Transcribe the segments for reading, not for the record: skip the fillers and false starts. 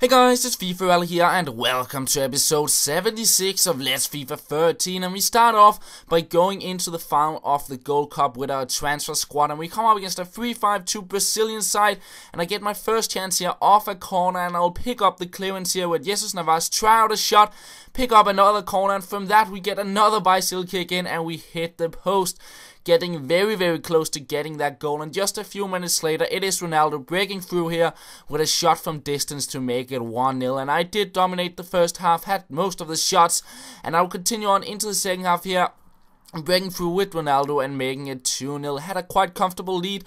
Hey guys, it's FIFA here and welcome to episode 76 of Let's FIFA 13, and we start off by going into the final of the Gold Cup with our transfer squad, and we come up against a 3-5-2 Brazilian side, and I get my first chance here off a corner, and I'll pick up the clearance here with Jesus Navas, try out a shot, pick up another corner, and from that we get another bicycle kick in and we hit the post. Getting very, very close to getting that goal, and just a few minutes later, it is Ronaldo breaking through here with a shot from distance to make it 1-0, and I did dominate the first half, had most of the shots, and I'll continue on into the second half here, breaking through with Ronaldo and making it 2-0, had a quite comfortable lead.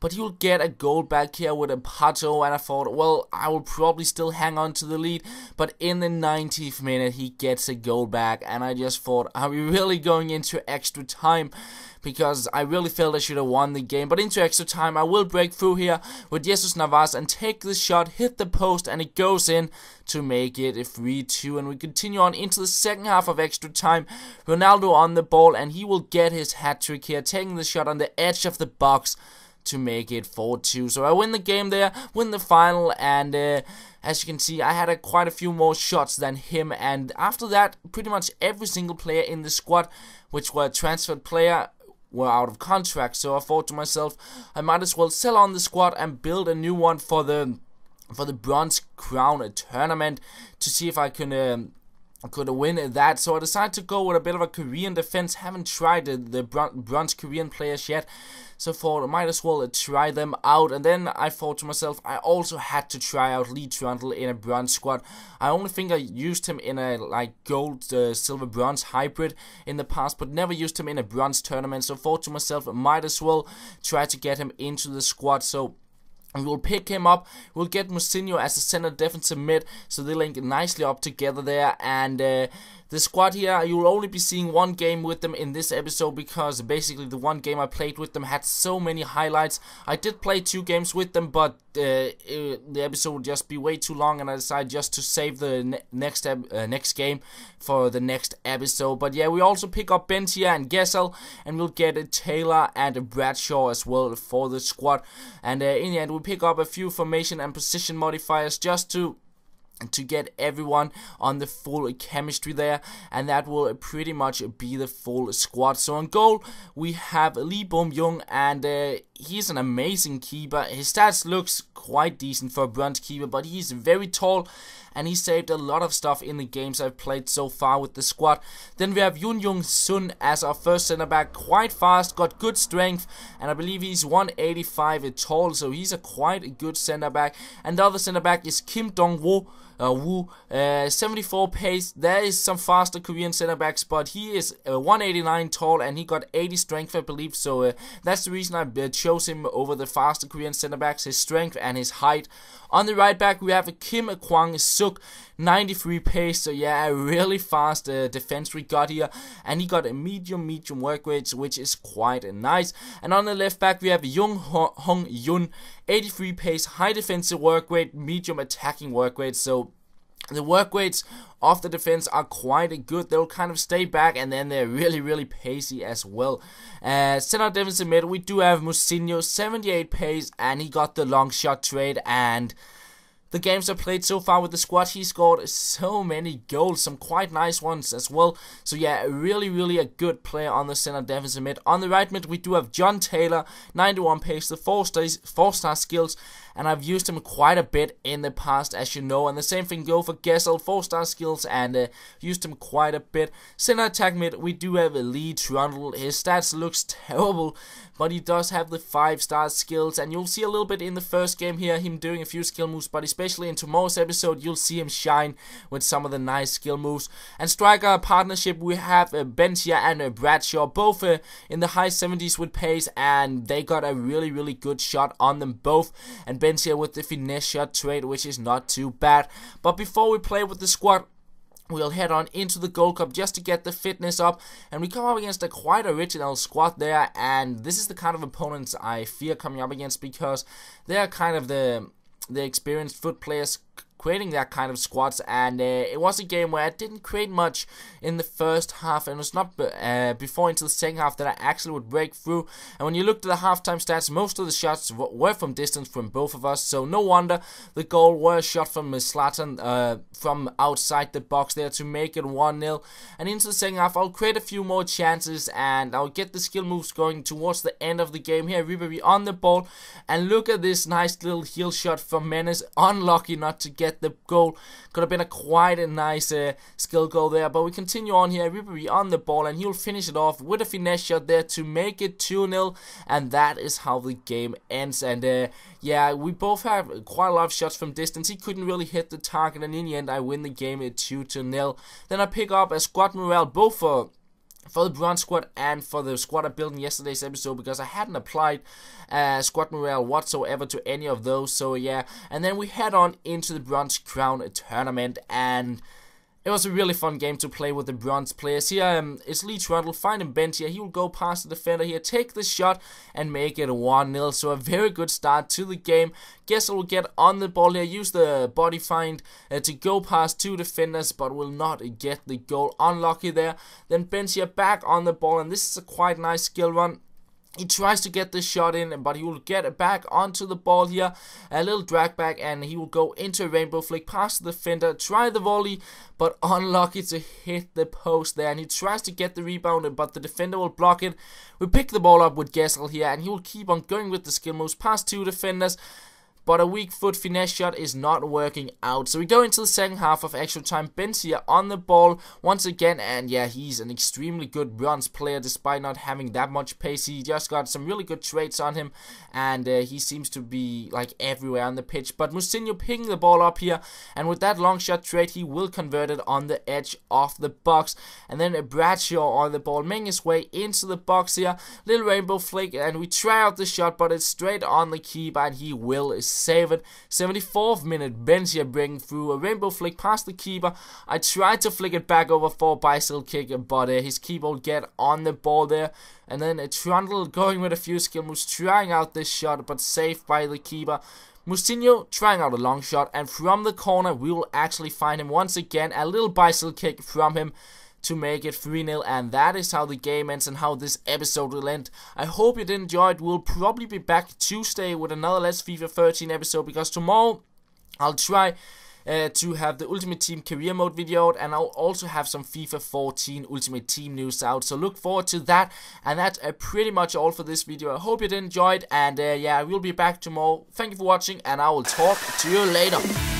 But you'll get a goal back here with a Pato, and I thought, well, I will probably still hang on to the lead. But in the 90th minute, he gets a goal back, and I just thought, are we really going into extra time? Because I really felt I should have won the game. But into extra time, I will break through here with Jesus Navas and take the shot, hit the post, and it goes in to make it a 3-2. And we continue on into the second half of extra time. Ronaldo on the ball, and he will get his hat-trick here, taking the shot on the edge of the box to make it 4-2, so I win the game there, win the final, and as you can see, I had quite a few more shots than him, and after that, pretty much every single player in the squad, which were a transferred player, were out of contract, so I thought to myself, I might as well sell on the squad and build a new one for the Bronze Crown tournament, to see if I can could win that. So I decided to go with a bit of a Korean defense. Haven't tried the bronze Korean players yet, so thought I might as well try them out. And then I thought to myself, I also had to try out Lee Trundle in a bronze squad. I only think I used him in a like gold, silver, bronze hybrid in the past, but never used him in a bronze tournament. So thought to myself, I might as well try to get him into the squad. So we'll pick him up, we'll get Moutinho as a center defensive mid, so they link nicely up together there, and the squad here, you'll only be seeing one game with them in this episode, because basically the one game I played with them had so many highlights. I did play two games with them, but the episode would just be way too long, and I decided just to save the next game for the next episode. But yeah, we also pick up Bentia and Gessel, and we'll get a Taylor and a Bradshaw as well for the squad, and in the end we pick up a few formation and position modifiers just to get everyone on the full chemistry there, and that will pretty much be the full squad. So on goal we have Lee Bom Young, and he's an amazing keeper. His stats looks quite decent for a bronze keeper, but he's very tall, and he saved a lot of stuff in the games I've played so far with the squad. Then we have Yun Jung Sun as our first center back, quite fast, got good strength, and I believe he's 185 tall, so he's a quite good center back. And the other center back is Kim Dong Woo, 74 pace. There is some faster Korean center backs, but he is 189 tall, and he got 80 strength, I believe. So that's the reason I chose him over the faster Korean center backs, his strength and his height. On the right back we have Kim Kwang Suk, 93 pace, so yeah, a really fast defense we got here, and he got a medium work rate, which is quite nice. And on the left back we have Jung Hong Yun, 83 pace, high defensive work rate, medium attacking work rate, so the work rates of the defense are quite good. They'll kind of stay back, and then they're really pacey as well. Center defensive mid, we do have Moutinho, 78 pace, and he got the long shot trade, and the games I played so far with the squad, he scored so many goals, some quite nice ones as well. So yeah, really a good player on the center defensive mid. On the right mid, we do have John Taylor, 91 pace, the four-star skills, and I've used him quite a bit in the past, as you know. And the same thing go for Gessel, four-star skills, and used him quite a bit. Center attack mid, we do have Lee Trundle. His stats looks terrible, but he does have the five-star skills, and you'll see a little bit in the first game here, him doing a few skill moves, but he's especially in tomorrow's episode, you'll see him shine with some of the nice skill moves. And striker partnership, we have Bentia and Bradshaw, both in the high 70s with pace, and they got a really good shot on them both. And Bentia with the finesse shot trade, which is not too bad. But before we play with the squad, we'll head on into the Gold Cup just to get the fitness up, and we come up against a quite original squad there, and this is the kind of opponents I fear coming up against, because they're kind of the experienced foot players creating that kind of squads, and it was a game where I didn't create much in the first half, and it was not before into the second half that I actually would break through. And when you look at the halftime stats, most of the shots were from distance from both of us, so no wonder the goal was shot from Zlatan from outside the box there to make it 1-0. And into the second half, I'll create a few more chances, and I'll get the skill moves going towards the end of the game here. Ribery on the ball, and look at this nice little heel shot from Menes. Unlucky not to get the goal. Could have been quite a nice skill goal there, but we continue on here. Ribery on the ball, and he'll finish it off with a finesse shot there to make it 2-0, and that is how the game ends. And yeah, we both have quite a lot of shots from distance. He couldn't really hit the target, and in the end I win the game at 2-0. Then I pick up a squad morale, both for the bronze squad and for the squad I built in yesterday's episode, because I hadn't applied squad morale whatsoever to any of those. So yeah, and then we head on into the Bronze Crown tournament, and it was a really fun game to play with the bronze players. Here it's Lee Trundle finding Bentia. He will go past the defender here, take the shot, and make it 1-0. So a very good start to the game. Gessel will get on the ball here, use the body find to go past two defenders, but will not get the goal. Unlucky there. Then Bentia back on the ball, and this is a quite nice skill run. He tries to get the shot in, but he will get back onto the ball here. A little drag back, and he will go into a rainbow flick past the defender, try the volley, but unlucky to hit the post there. And he tries to get the rebound, but the defender will block it. We pick the ball up with Gessel here, and he will keep on going with the skill moves past two defenders, but a weak foot finesse shot is not working out. So we go into the second half of extra time. Bentia on the ball once again, and yeah, he's an extremely good bronze player despite not having that much pace. He just got some really good traits on him, and he seems to be like everywhere on the pitch. But Moutinho picking the ball up here, and with that long shot trait, he will convert it on the edge of the box. And then Bradshaw on the ball, making his way into the box here. Little rainbow flick, and we try out the shot, but it's straight on the keeper, and he will save it. 74th minute, Bentia bringing through a rainbow flick past the keeper. I tried to flick it back over for a bicycle kick, but his keeper will get on the ball there. And then Trundle going with a few skill moves, trying out this shot, but saved by the keeper. Moutinho trying out a long shot, and from the corner we will actually find him once again. A little bicycle kick from him to make it 3-0, and that is how the game ends and how this episode will end. I hope you did enjoy it. We'll probably be back Tuesday with another Let's FIFA 13 episode, because tomorrow I'll try to have the Ultimate Team career mode video, and I'll also have some FIFA 14 Ultimate Team news out, so look forward to that. And that's pretty much all for this video. I hope you did enjoy it, and yeah, we'll be back tomorrow. Thank you for watching, and I will talk to you later.